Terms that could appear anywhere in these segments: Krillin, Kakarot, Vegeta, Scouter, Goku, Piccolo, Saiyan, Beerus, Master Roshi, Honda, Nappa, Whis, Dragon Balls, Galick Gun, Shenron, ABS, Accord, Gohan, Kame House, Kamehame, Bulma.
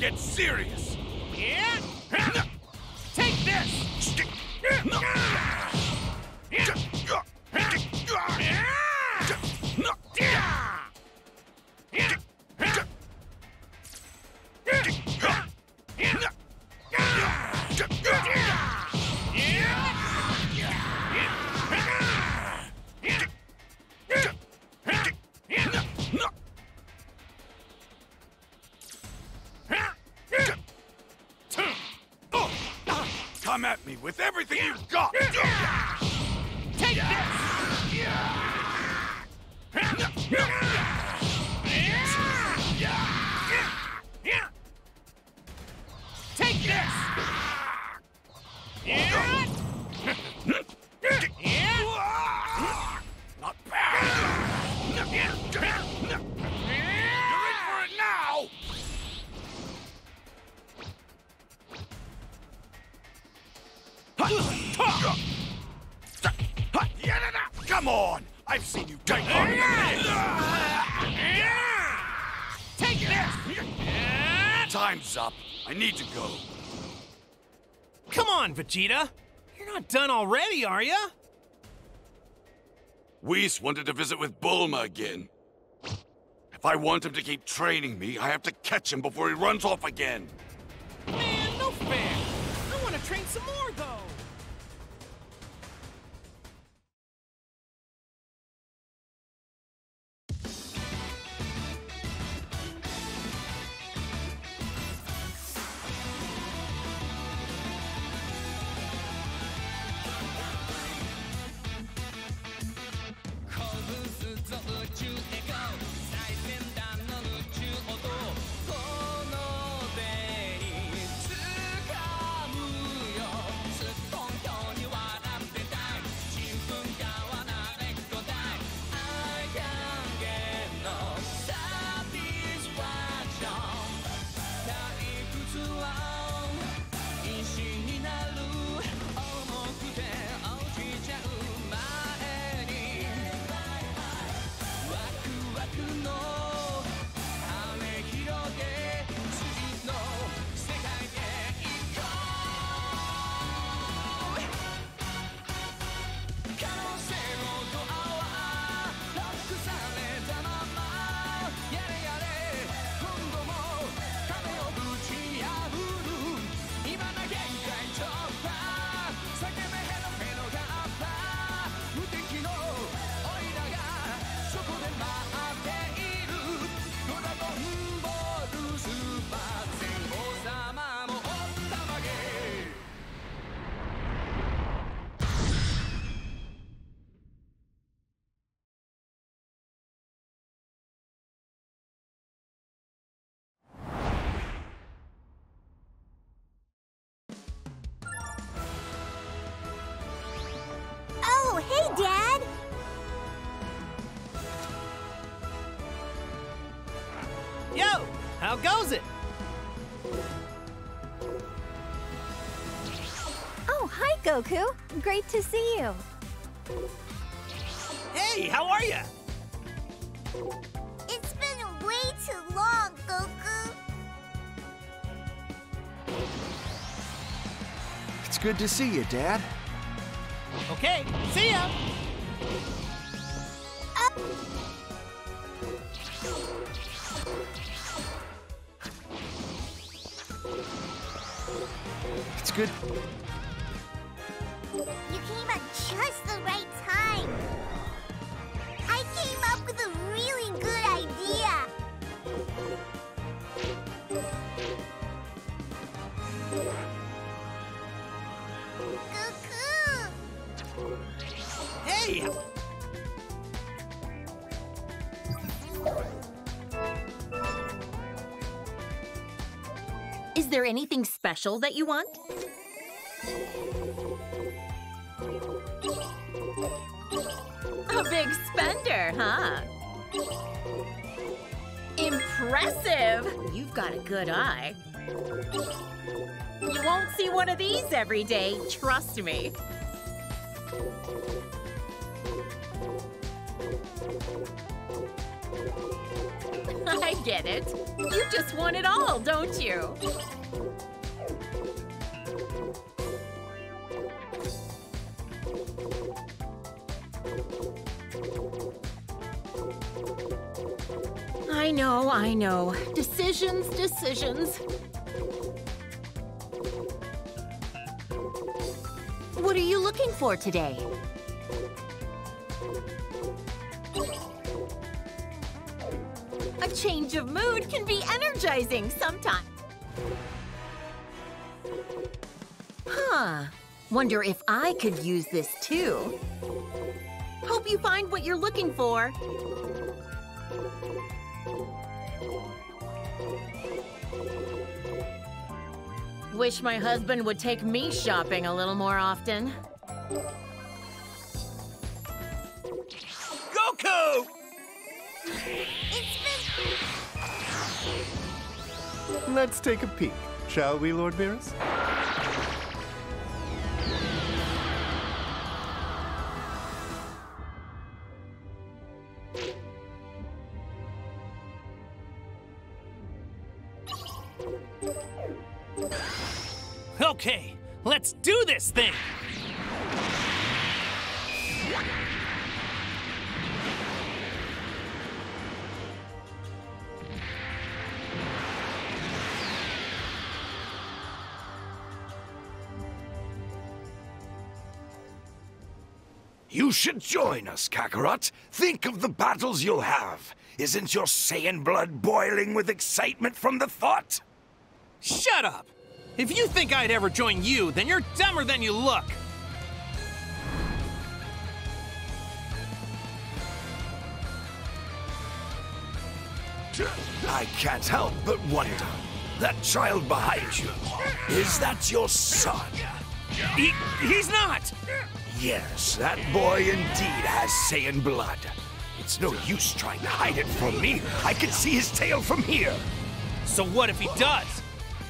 Get serious! Yeah? Take this! With everything you've got! Take this! Take this! Not bad! You're in for it now! Come on! I've seen you take on in the Take this! Time's up. I need to go. Come on, Vegeta. You're not done already, are you? Whis wanted to visit with Bulma again. If I want him to keep training me, I have to catch him before he runs off again. Man, no fair. I want to train some more, though. Goku, great to see you. Hey, how are ya? It's been way too long, Goku. It's good to see you, Dad. Okay, see ya. It's good. You came at just the right time. I came up with a really good idea. Goku! Hey! Is there anything special that you want? A big spender, huh? Impressive! You've got a good eye. You won't see one of these every day, trust me. I get it. You just want it all, don't you? I know, I know. Decisions, decisions. What are you looking for today? A change of mood can be energizing sometimes. Huh. Wonder if I could use this too. Hope you find what you're looking for. Wish my husband would take me shopping a little more often. Goku! Let's take a peek, shall we, Lord Beerus? Okay, let's do this thing! You should join us, Kakarot. Think of the battles you'll have. Isn't your Saiyan blood boiling with excitement from the thought? Shut up! If you think I'd ever join you, then you're dumber than you look! I can't help but wonder, that child behind you, is that your son? He's not! Yes, that boy indeed has Saiyan blood. It's no use trying to hide it from me. I can see his tail from here. So what if he does?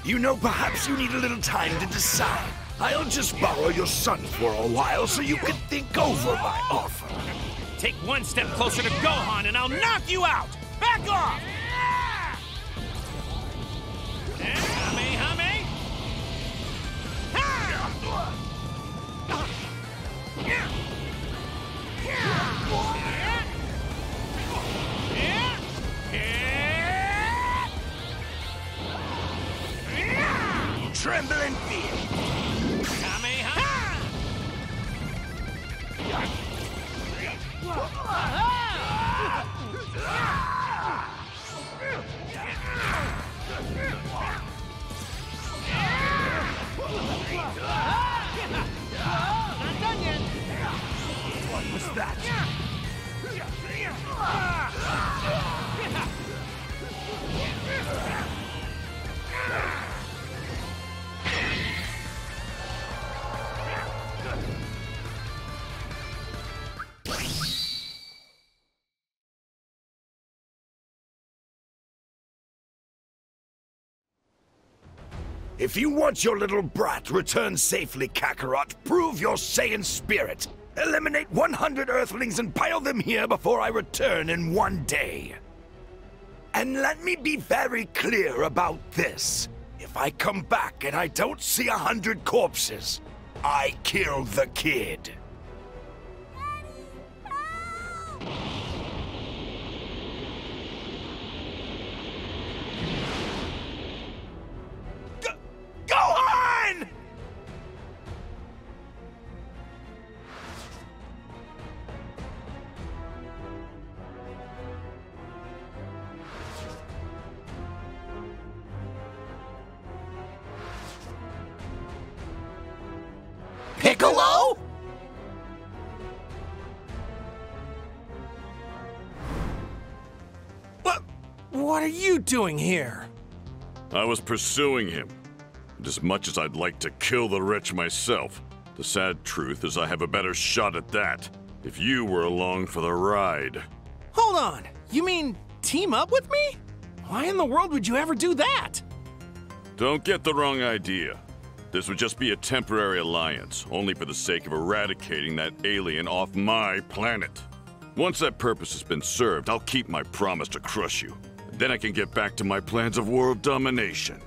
You know, perhaps you need a little time to decide. I'll just borrow your son for a while so you can think over my offer. Take one step closer to Gohan and I'll knock you out! Back off! Kamehame! Tremble in fear. Not done yet. What was that? If you want your little brat returned safely, Kakarot, prove your Saiyan spirit. Eliminate 100 Earthlings and pile them here before I return in one day. And let me be very clear about this. If I come back and I don't see 100 corpses, I killed the kid. Daddy, help! Gohan! Piccolo? But what are you doing here? I was pursuing him. And as much as I'd like to kill the wretch myself, the sad truth is I have a better shot at that if you were along for the ride. Hold on, you mean team up with me? Why in the world would you ever do that? Don't get the wrong idea. This would just be a temporary alliance, only for the sake of eradicating that alien off my planet. Once that purpose has been served, I'll keep my promise to crush you. And then I can get back to my plans of world domination.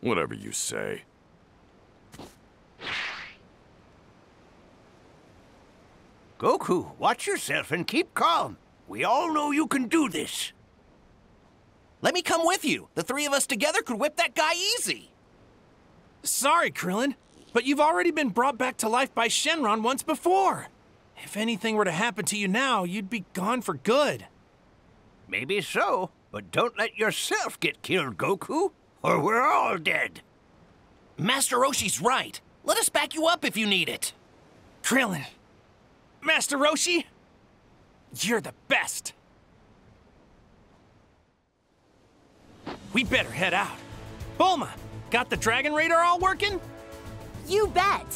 Whatever you say. Goku, watch yourself and keep calm. We all know you can do this. Let me come with you. The three of us together could whip that guy easy. Sorry, Krillin, but you've already been brought back to life by Shenron once before. If anything were to happen to you now, you'd be gone for good. Maybe so, but don't let yourself get killed, Goku. Or we're all dead. Master Roshi's right. Let us back you up if you need it. Krillin, Master Roshi, you're the best. We better head out. Bulma, got the Dragon Radar all working? You bet.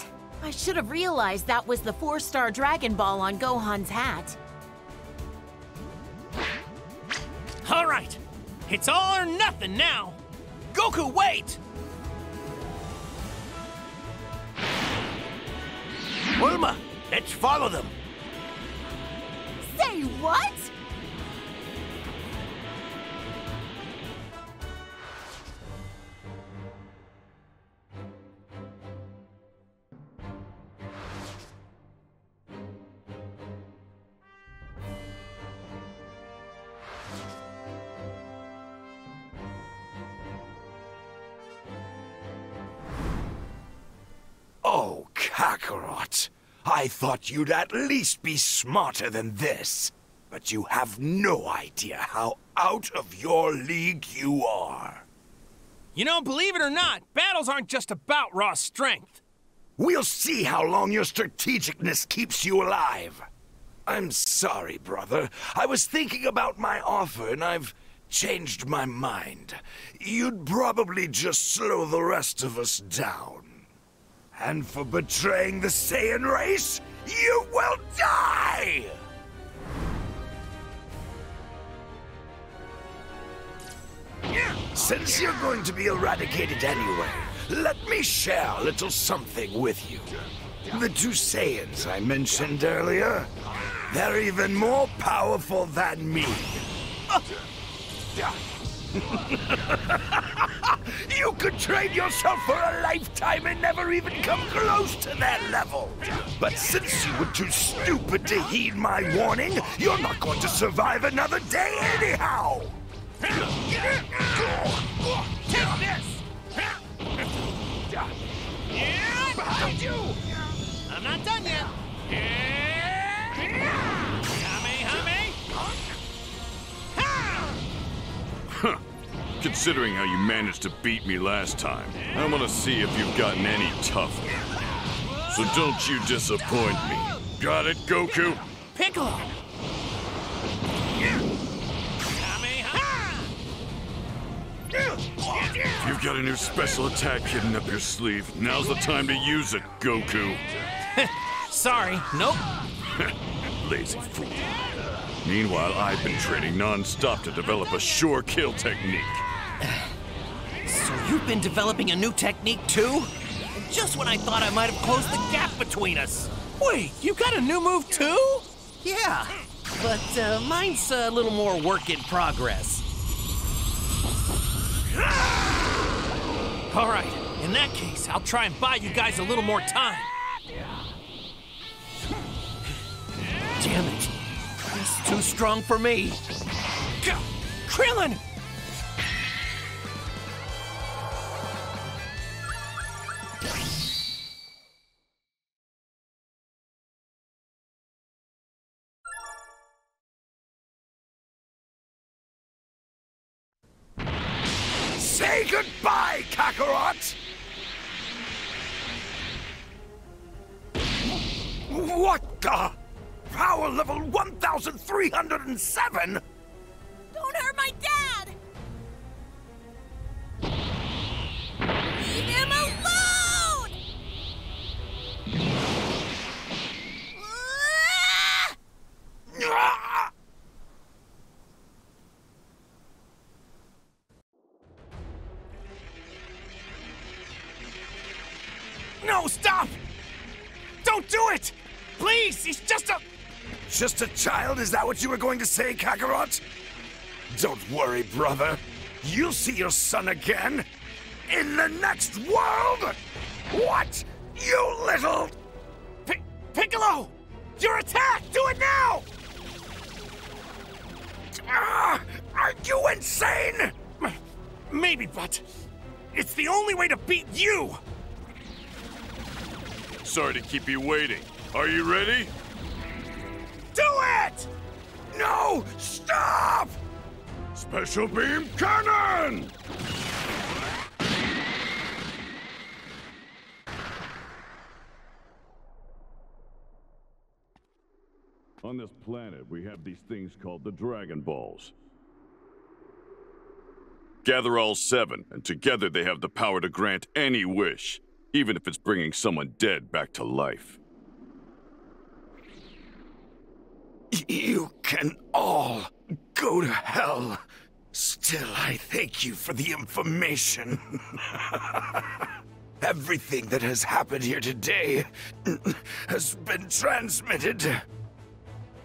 I should have realized that was the 4-star Dragon Ball on Gohan's hat. All right. It's all or nothing now. Goku, wait! Bulma, let's follow them. Say what? Kakarot, I thought you'd at least be smarter than this, but you have no idea how out of your league you are. You know, believe it or not, battles aren't just about raw strength. We'll see how long your strategicness keeps you alive. I'm sorry, brother. I was thinking about my offer and I've changed my mind. You'd probably just slow the rest of us down. And for betraying the Saiyan race, you will die! Since you're going to be eradicated anyway, let me share a little something with you. The two Saiyans I mentioned earlier, they're even more powerful than me. You could train yourself for a lifetime and never even come close to their level. But since you were too stupid to heed my warning, you're not going to survive another day anyhow. Take this! Yeah, behind you! I'm not done yet. Huh. Considering how you managed to beat me last time, I want to see if you've gotten any tougher. So don't you disappoint me. Got it, Goku? Piccolo! Kame House! You've got a new special attack hidden up your sleeve. Now's the time to use it, Goku. Sorry, nope. Lazy fool. Meanwhile, I've been training non-stop to develop a sure kill technique. So you've been developing a new technique too? Just when I thought I might have closed the gap between us. Wait, you got a new move too? Yeah, but mine's a little more work in progress. All right, in that case, I'll try and buy you guys a little more time. Damn it. He's too strong for me. Krillin! Say goodbye, Kakarot! What the? Power level 1,307? Don't hurt my dad! Leave him alone! No, stop! Don't do it! Please, he's just a... Just a child? Is that what you were going to say, Kakarot? Don't worry, brother. You'll see your son again. In the next world! What? You little... Piccolo! Your attack! Do it now! Are you insane? Maybe, but... It's the only way to beat you! Sorry to keep you waiting. Are you ready? Do it! No! Stop! Special beam cannon! On this planet, we have these things called the Dragon Balls. Gather all 7, and together they have the power to grant any wish, even if it's bringing someone dead back to life. You can all go to hell. Still, I thank you for the information. Everything that has happened here today has been transmitted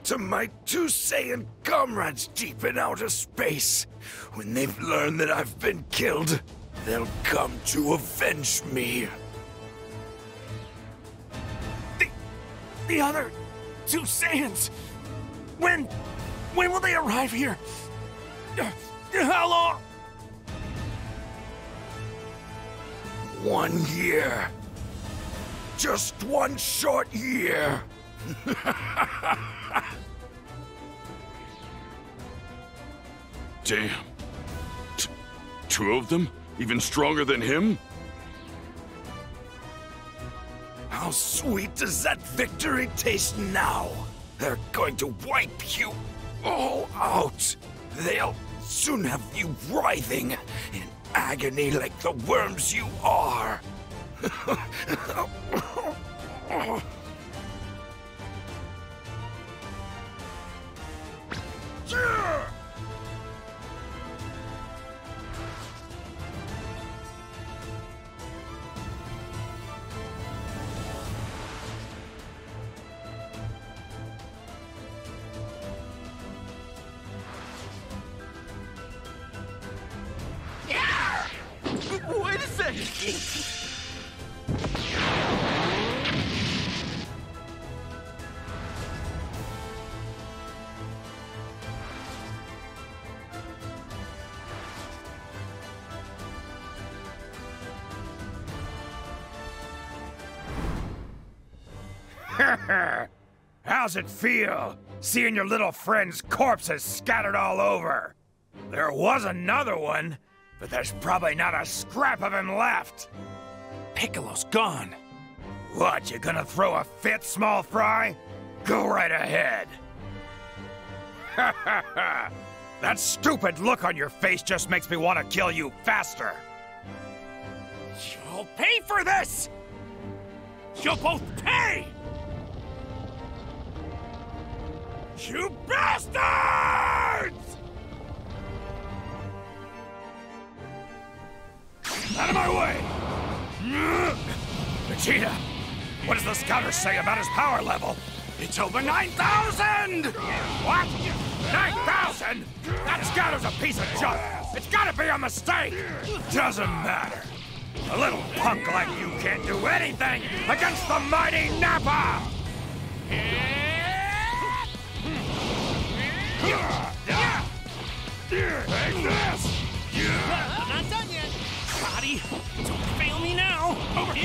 to my 2 Saiyan comrades deep in outer space. When they've learned that I've been killed, they'll come to avenge me. The other 2 Saiyans... When will they arrive here? How long? 1 year. Just 1 short year. Damn. 2 of them? Even stronger than him? How sweet does that victory taste now? They're going to wipe you all out. They'll soon have you writhing in agony like the worms you are. How's it feel, seeing your little friend's corpses scattered all over? There was another one, but there's probably not a scrap of him left. Piccolo's gone. What, you gonna throw a fit, small fry? Go right ahead. That stupid look on your face just makes me want to kill you faster. You'll pay for this! You'll both pay! You bastards! Out of my way! Vegeta, what does the Scouter say about his power level? It's over 9,000! What? 9,000? That Scouter's a piece of junk! It's gotta be a mistake! Doesn't matter. A little punk like you can't do anything against the mighty Nappa! Take this! I'm not done yet! Body, don't fail me now! Over!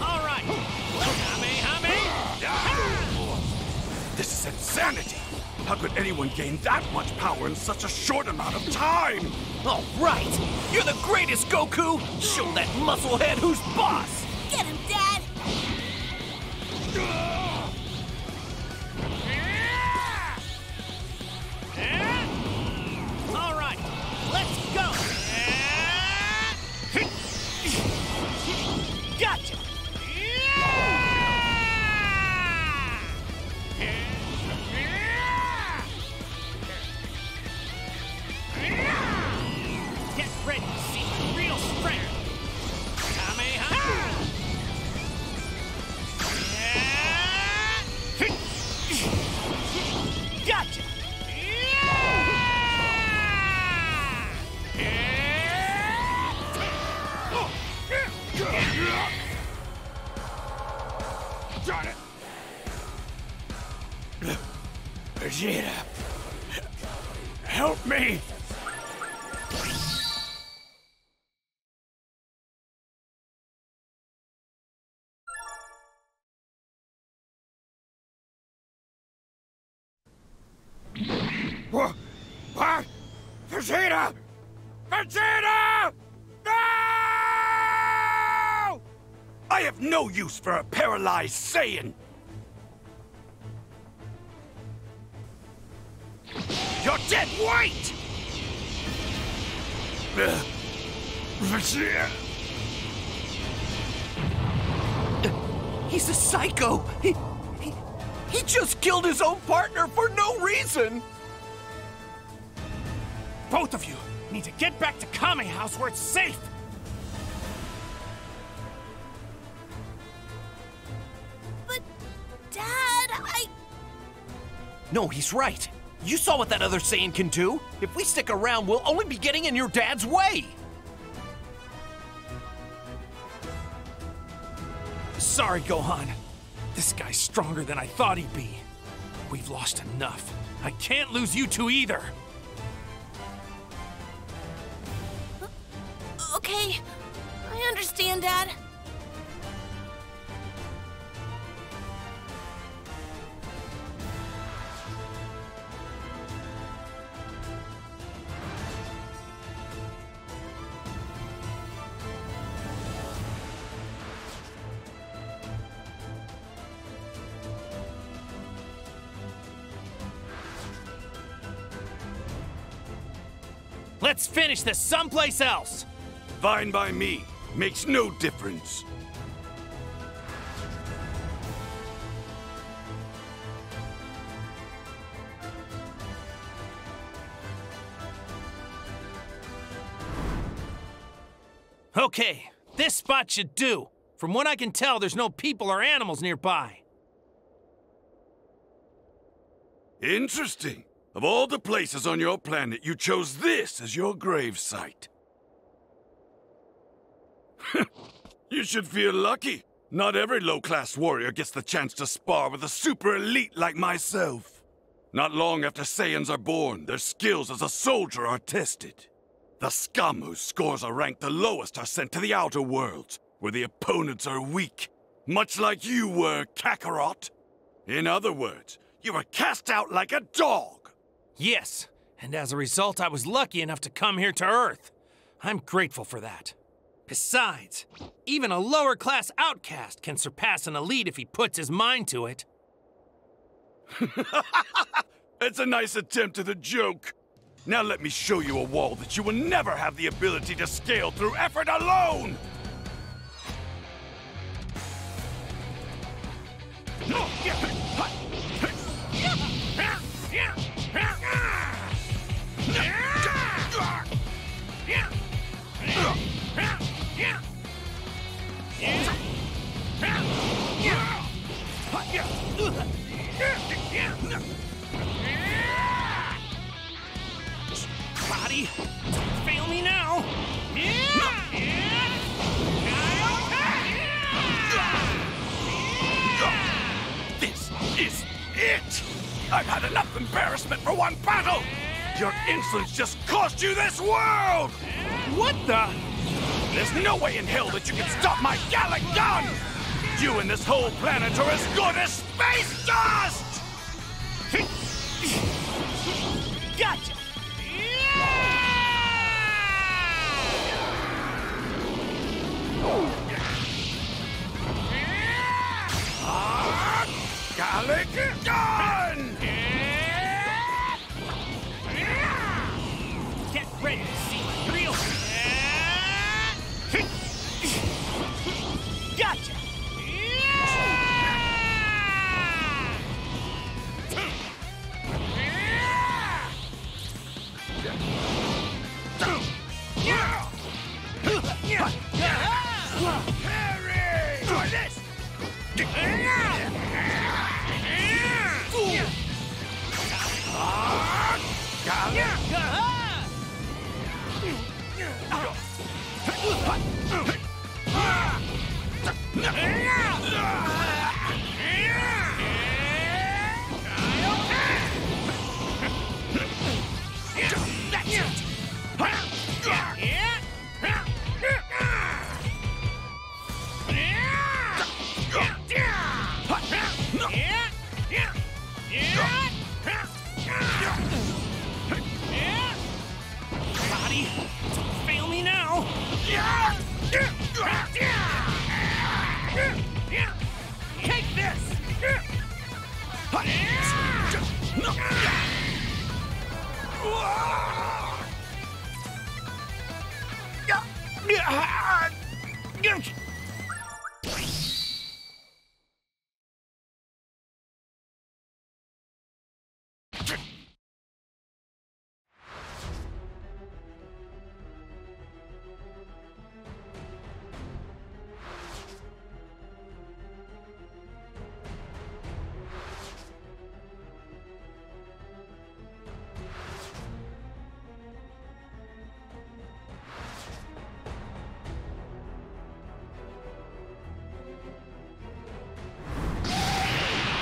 Alright! This is insanity! How could anyone gain that much power in such a short amount of time? All right! You're the greatest, Goku! Show that musclehead who's boss! Get him, Dad! All right, let's go! Gotcha! Ready to see real strength. Kame House. Gotcha. Got it. Vegeta, help me. What? Vegeta! Vegeta! No! I have no use for a paralyzed Saiyan! You're dead white! Vegeta! He's a psycho! He just killed his own partner for no reason! Both of you need to get back to Kame House where it's safe! But, Dad, I... No, he's right. You saw what that other Saiyan can do. If we stick around, we'll only be getting in your dad's way! Sorry, Gohan. This guy's stronger than I thought he'd be. We've lost enough. I can't lose you two either! Okay, I understand, Dad. Let's finish this someplace else. Fine by me. Makes no difference. Okay, this spot should do. From what I can tell, there's no people or animals nearby. Interesting. Of all the places on your planet, you chose this as your grave site. You should feel lucky. Not every low-class warrior gets the chance to spar with a super elite like myself. Not long after Saiyans are born, their skills as a soldier are tested. The scum whose scores are ranked the lowest are sent to the outer worlds, where the opponents are weak, much like you were, Kakarot. In other words, you were cast out like a dog. Yes, and as a result, I was lucky enough to come here to Earth. I'm grateful for that. Besides, even a lower-class outcast can surpass an elite if he puts his mind to it. It's a nice attempt at a joke. Now let me show you a wall that you will never have the ability to scale through effort alone! Body, don't fail me now! This is it! I've had enough embarrassment for one battle! Your insolence just cost you this world! What the? There's no way in hell that you can stop my Galick Gun! You and this whole planet are as good as space dust! Gotcha! Galick Gun! Get ready to see my real... Gotcha!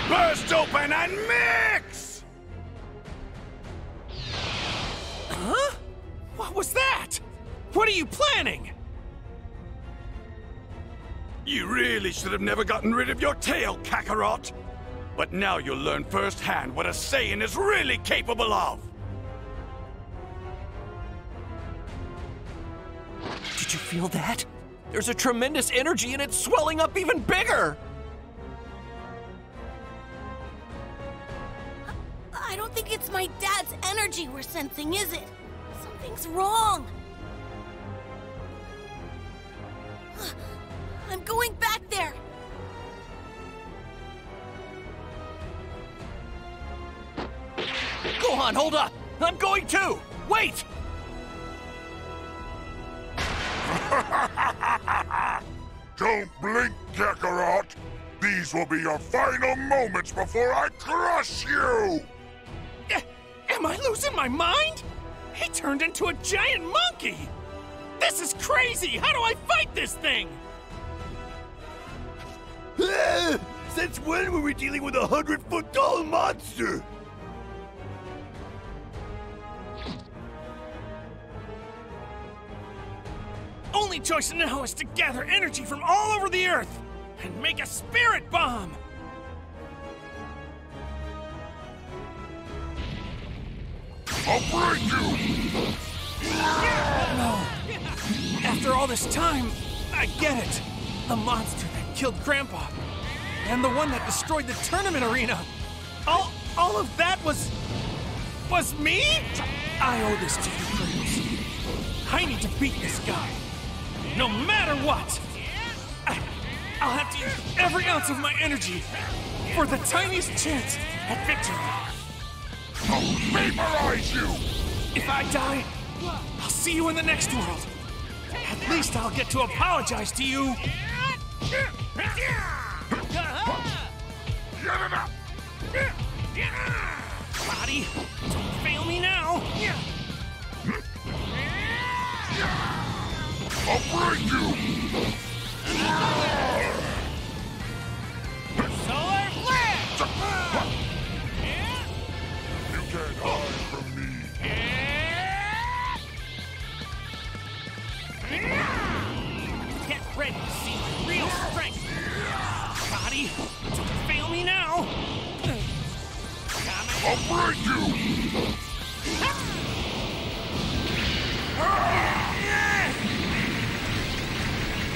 Burst open and mix! Huh? What was that? What are you planning? You really should have never gotten rid of your tail, Kakarot. But now you'll learn firsthand what a Saiyan is really capable of. Did you feel that? There's a tremendous energy and it's swelling up even bigger! I don't think it's my dad's energy we're sensing, is it? Something's wrong. I'm going back there. Gohan, hold up. I'm going too. Wait. Don't blink, Kakarot. These will be your final moments before I crush you. Am I losing my mind? He turned into a giant monkey! This is crazy! How do I fight this thing? Since when were we dealing with a 100-foot-tall monster? Only choice now is to gather energy from all over the Earth and make a spirit bomb! I'll break you! No! After all this time, I get it. The monster that killed Grandpa, and the one that destroyed the tournament arena. All of that was me? I owe this to you, Beerus. I need to beat this guy, no matter what. I'll have to use every ounce of my energy for the tiniest chance at victory. I'll vaporize you! If I die, I'll see you in the next world. At least I'll get to apologize to you. Body, don't fail me now. I'll break you. Solar flare. You can't hide from me. Get ready to see my real strength. Body, don't fail me now. I'll break you! No! I'll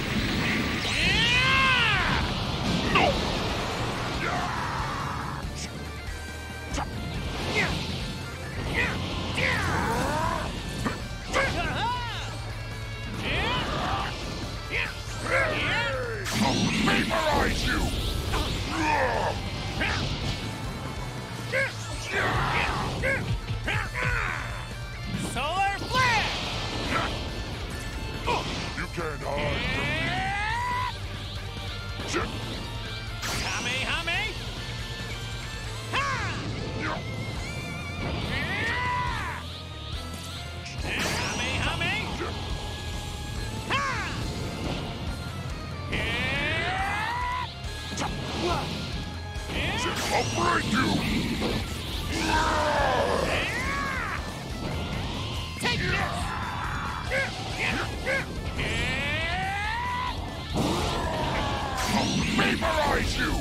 vaporize you! Solar flare! You can't hide from me. Kamehame! Ha! Kamehame! Ha! I'll break you! Take this! I'll vaporize you!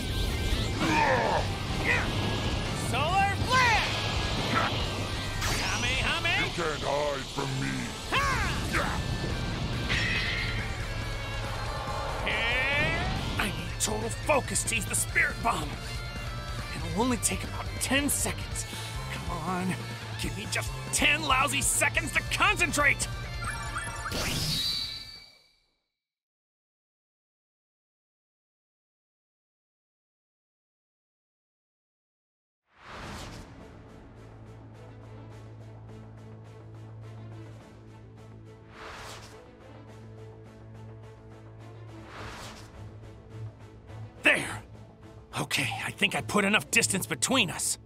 Solar flare! Kamehame! You can't hide from me! I need total focus to use the spirit bomb! It'll only take about 10 seconds. Come on, give me just 10 lousy seconds to concentrate! There! Okay, I think I put enough distance between us.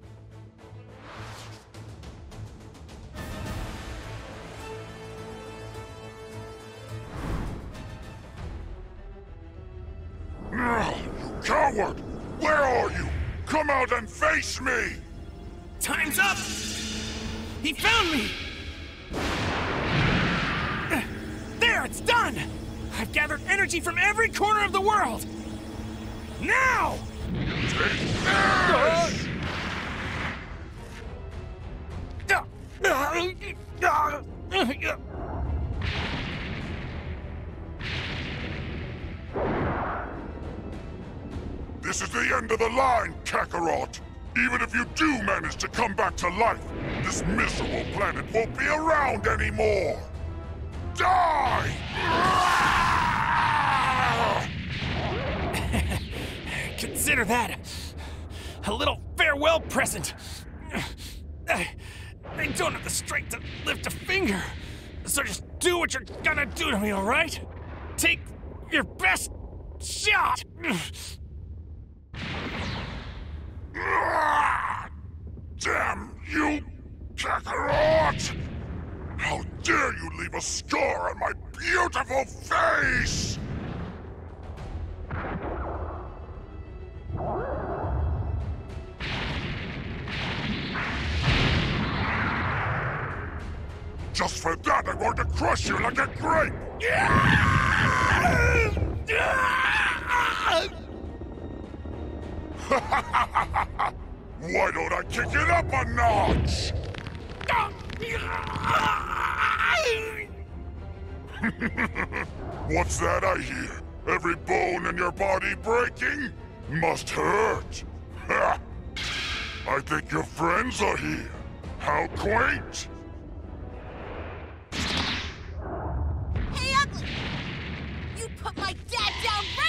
Coward! Where are you? Come out and face me! Time's up! He found me! There, it's done! I've gathered energy from every corner of the world! Now! Take this! This is the end of the line, Kakarot! Even if you do manage to come back to life, this miserable planet won't be around anymore! Die! Consider that a little farewell present. I don't have the strength to lift a finger, so just do what you're gonna do to me, all right? Take your best shot! Damn you, Kakarot! How dare you leave a scar on my beautiful face! Just for that, I'm going to crush you like a grape! Why don't I kick it up a notch? What's that I hear? Every bone in your body breaking must hurt. Ha! I think your friends are here. How quaint! Hey, Ugly! You'd put my dad down right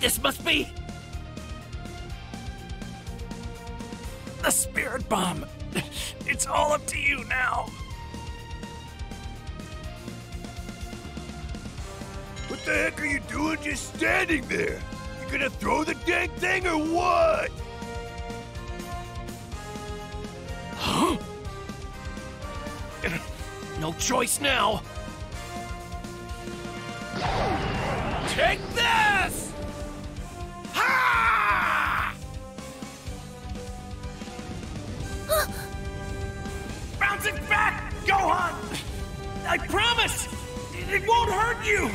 This must be the spirit bomb. It's all up to you now. What the heck are you doing just standing there? You gonna throw the dang thing or what? Huh? No choice now. Take this! Bounce it back, Gohan! I promise! It won't hurt you!